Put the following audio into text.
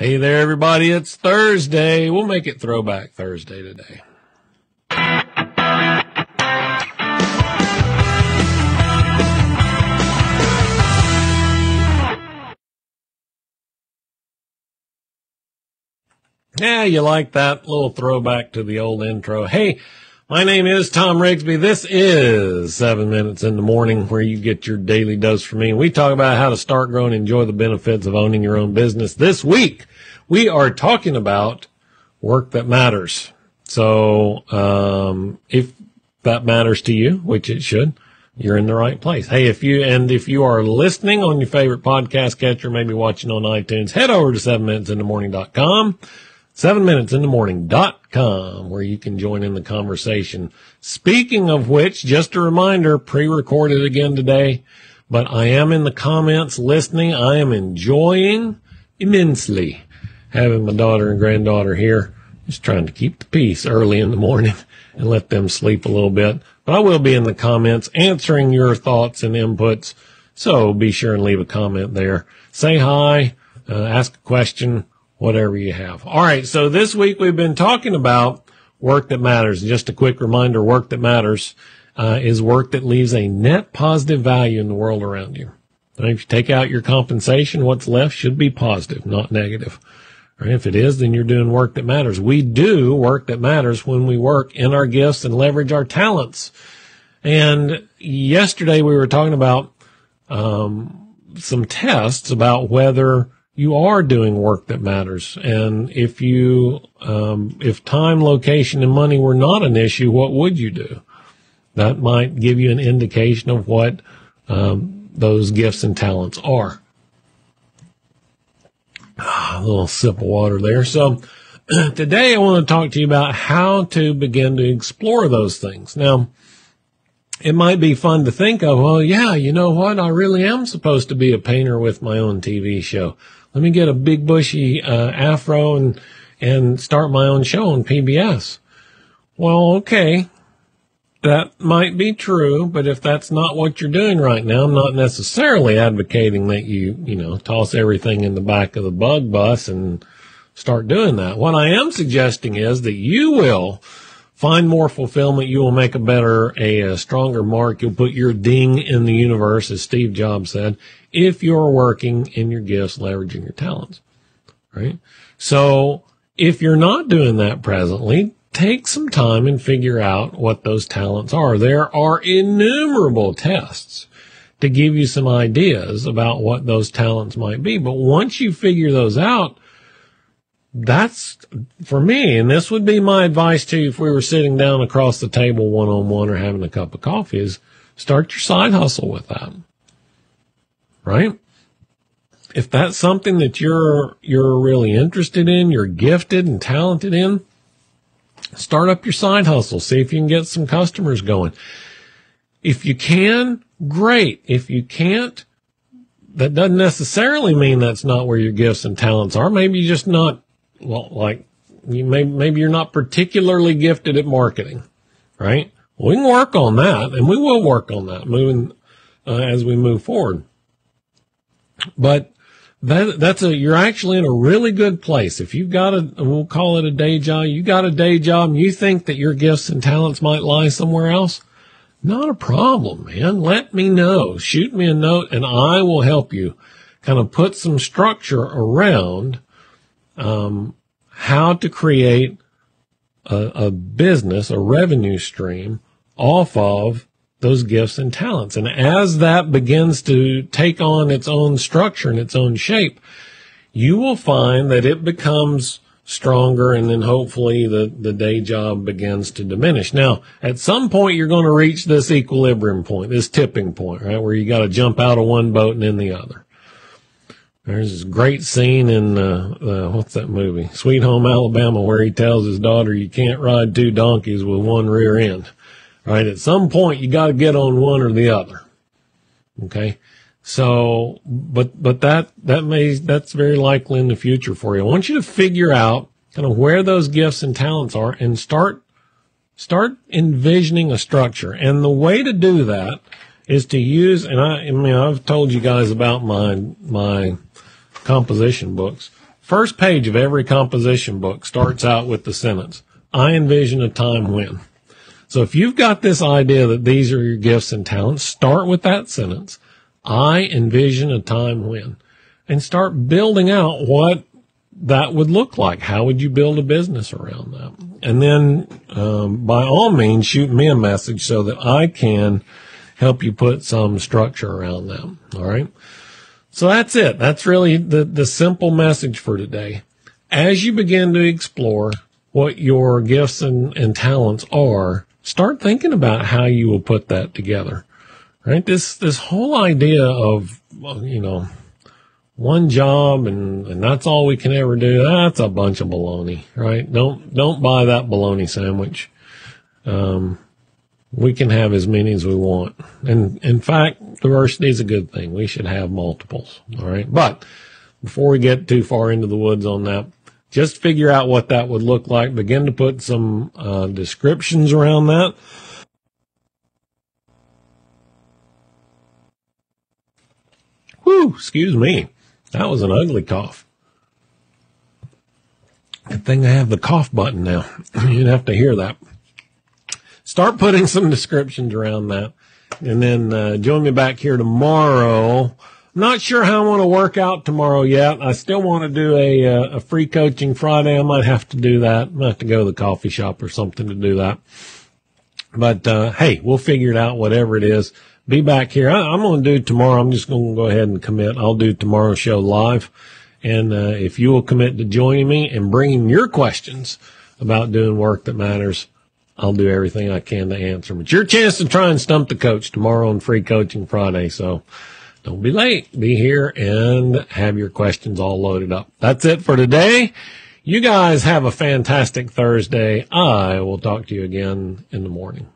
Hey there, everybody. It's Thursday. We'll make it Throwback Thursday today. Yeah, you like that little throwback to the old intro. Hey, my name is Tom Rigsby. This is 7 Minutes in the Morning, where you get your daily dose from me. We talk about how to start, grow, and enjoy the benefits of owning your own business. This week, we are talking about work that matters. So if that matters to you, which it should, you're in the right place. Hey, if you are listening on your favorite podcast catcher, maybe watching on iTunes, head over to 7MinutesInTheMorning.com. 7MinutesInTheMorning.com, where you can join in the conversation. Speaking of which, just a reminder, pre-recorded again today, but I am in the comments listening. I am enjoying immensely having my daughter and granddaughter here. Just trying to keep the peace early in the morning and let them sleep a little bit. But I will be in the comments answering your thoughts and inputs, so be sure and leave a comment there. Say hi, ask a question, whatever you have. All right, so this week we've been talking about work that matters. And just a quick reminder, work that matters is work that leaves a net positive value in the world around you. And if you take out your compensation, what's left should be positive, not negative. Right? If it is, then you're doing work that matters. We do work that matters when we work in our gifts and leverage our talents. And yesterday we were talking about some tests about whether you are doing work that matters. And if you, if time, location, and money were not an issue, what would you do? That might give you an indication of what, those gifts and talents are. A little sip of water there. So today I want to talk to you about how to begin to explore those things. Now, it might be fun to think of, well, yeah, you know what? I really am supposed to be a painter with my own TV show. Let me get a big bushy afro and start my own show on PBS. Well, okay, that might be true, but if that's not what you're doing right now, I'm not necessarily advocating that you toss everything in the back of the bug bus and start doing that. What I am suggesting is that you will find more fulfillment. You will make a stronger mark. You'll put your ding in the universe, as Steve Jobs said, if you're working in your gifts, leveraging your talents, right? So if you're not doing that presently, take some time and figure out what those talents are. There are innumerable tests to give you some ideas about what those talents might be. But once you figure those out, that's for me, and this would be my advice to you if we were sitting down across the table one-on-one or having a cup of coffee, is start your side hustle with that, right? If that's something that you're really interested in, you're gifted and talented in, start up your side hustle. See if you can get some customers going. If you can, great. If you can't, that doesn't necessarily mean that's not where your gifts and talents are. Maybe you're just not. Well, like, maybe you're not particularly gifted at marketing, right? We can work on that, and we will work on that moving as we move forward. But you're actually in a really good place. If you've got we'll call it a day job, you got a day job, and you think that your gifts and talents might lie somewhere else, not a problem, man. Let me know. Shoot me a note, and I will help you kind of put some structure around how to create a business, a revenue stream off of those gifts and talents. And as that begins to take on its own structure and its own shape, you will find that it becomes stronger, and then hopefully the day job begins to diminish. Now, at some point, you're going to reach this equilibrium point, this tipping point, right, where you got to jump out of one boat and in the other. There's this great scene in, what's that movie? Sweet Home Alabama, where he tells his daughter, you can't ride two donkeys with one rear end, right? At some point, you got to get on one or the other, okay? So, but that's very likely in the future for you. I want you to figure out kind of where those gifts and talents are and start envisioning a structure. And the way to do that is to use, and I've told you guys about my composition books. First page of every composition book starts out with the sentence, I envision a time when. So if you've got this idea that these are your gifts and talents, start with that sentence, I envision a time when, and start building out what that would look like. How would you build a business around that? And then by all means, shoot me a message so that I can help you put some structure around that, all right? So that's it. That's really the simple message for today. As you begin to explore what your gifts and talents are, start thinking about how you will put that together, right? This whole idea of, you know, one job and that's all we can ever do, that's a bunch of baloney, right? Don't buy that bologna sandwich. We can have as many as we want. And in fact, diversity is a good thing. We should have multiples. All right. But before we get too far into the woods on that, just figure out what that would look like. Begin to put some descriptions around that. Whew, excuse me. That was an ugly cough. Good thing I have the cough button now. You'd have to hear that. Start putting some descriptions around that, and then join me back here tomorrow. I'm not sure how I want to work out tomorrow yet. I still want to do a free coaching Friday. I might have to do that. I might have to go to the coffee shop or something to do that. But hey, we'll figure it out, whatever it is. Be back here. I'm going to do tomorrow. I'm just going to go ahead and commit. I'll do tomorrow's show live. And if you will commit to joining me and bringing your questions about doing work that matters, I'll do everything I can to answer them. It's your chance to try and stump the coach tomorrow on Free Coaching Friday. So don't be late. Be here and have your questions all loaded up. That's it for today. You guys have a fantastic Thursday. I will talk to you again in the morning.